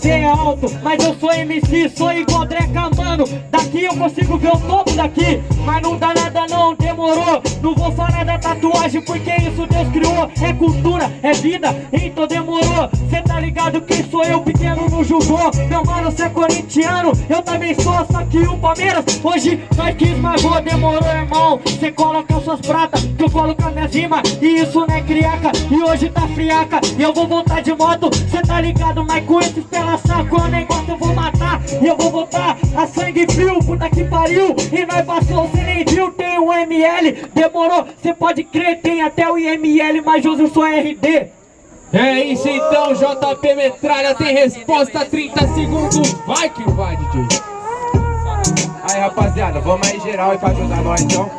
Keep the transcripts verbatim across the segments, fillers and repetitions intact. cê é alto, mas eu sou M C, sou igual Dreca, mano. Daqui eu consigo ver o topo daqui, mas não dá nada não, demorou. Não vou falar da tatuagem, porque isso Deus criou. É cultura, é vida, então demorou. Cê tá ligado quem sou eu, pequeno não julgou. Meu mano, cê é corintiano, eu também sou, só que o Palmeiras hoje nós que esmagou. Demorou, irmão, cê coloca suas pratas, que eu coloco a minha rima. E isso não é criaca, e hoje tá friaca. E eu vou voltar de moto, cê tá ligado, mas com esses pela saco, eu nem gosto, eu vou matar. E eu vou voltar a sangue frio, puta que pariu. E nós passou, cê nem viu, tem o M L. Demorou, cê pode crer, tem até o I M L, mas eu sou R D. É isso então, J P Metralha tem resposta, trinta segundos, vai que vai, D J. Aí rapaziada, vamos aí geral e pra ajudar nós então.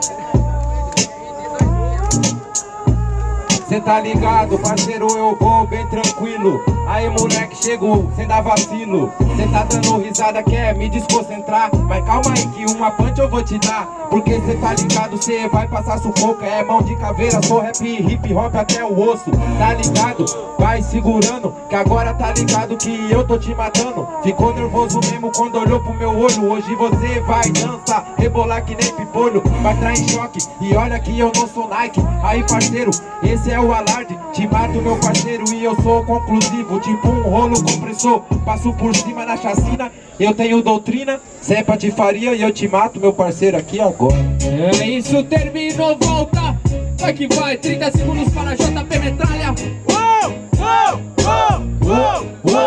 Cê tá ligado, parceiro, eu vou bem tranquilo. Aí moleque chegou, cê dá vacilo. Cê tá dando risada, quer me desconcentrar, mas calma aí que uma punch eu vou te dar. Porque cê tá ligado, cê vai passar sufoco. É mão de caveira, sou rap, hip hop até o osso. Tá ligado? Vai segurando, que agora tá ligado que eu tô te matando. Ficou nervoso mesmo quando olhou pro meu olho. Hoje você vai dançar, rebolar que nem pipolho. Vai entrar em choque, e olha que eu não sou Nike. Aí parceiro, esse é o alarde, te mato meu parceiro e eu sou conclusivo, tipo um rolo compressor, passo por cima na chacina, eu tenho doutrina, sem patifaria e eu te mato meu parceiro aqui agora. É isso, terminou, volta, vai que vai, trinta segundos para J P Metralha. Uou, uou, uou, uou,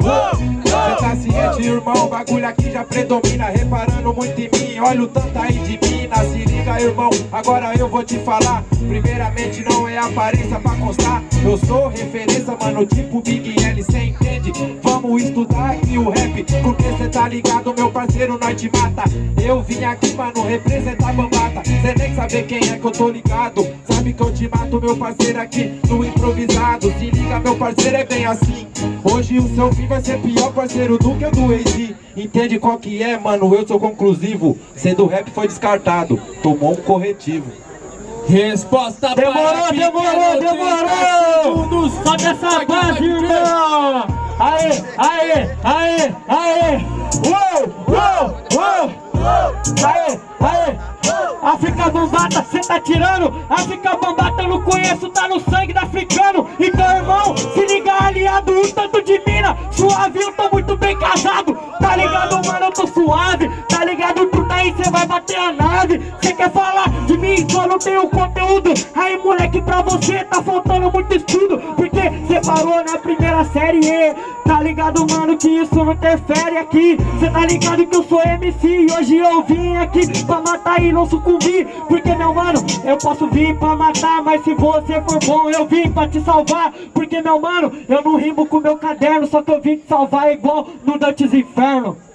uou. Cê tá ciente, irmão, o bagulho aqui já predomina. Reparando muito em mim, olha o tanto aí de mina. Se liga, irmão, agora eu vou te falar. Primeiramente não é aparência pra constar, eu sou referência, mano, tipo Big L, cê entende? Vamos estudar aqui o rap, porque cê tá ligado, meu parceiro, nós te mata. Eu vim aqui, mano, representar Bambaataa. Cê nem saber quem é que eu tô ligado, sabe que eu te mato, meu parceiro, aqui no improvisado. Se liga, meu parceiro, é bem assim. Hoje o seu fim vai ser pior, parceiro, do que o do Easy. Entende qual que é, mano, eu sou conclusivo. Sendo rap foi descartado, tomou um corretivo. Resposta demorou, para demorou, demorou, demorou. Só dessa base, irmão. Aê, aê, aê, aê. Uou, uou, uou. Aê, aê. Afrika Bambaataa, cê tá tirando. Afrika Bambaataa, não conheço, tá no sangue da africano. Então, irmão, se liga, aliado, um tanto de mina. Suave, eu tô muito bem casado. Tá ligado, mano, eu tô suave. Tá ligado, tu tá aí, cê vai bater a nave. Cê quer falar de mim, só não tem o conteúdo. Aí, moleque, pra você tá faltando muito estudo, porque cê parou na primeira série. Tá ligado, mano, que isso não interfere aqui. Cê tá ligado que eu sou M C e hoje eu vim aqui pra matar e não sucumbir. Porque, meu mano, eu posso vir pra matar, mas se você for bom, eu vim pra te salvar. Porque, meu mano, eu não rimo com meu caderno, só que eu vim te salvar igual no Dante's Inferno.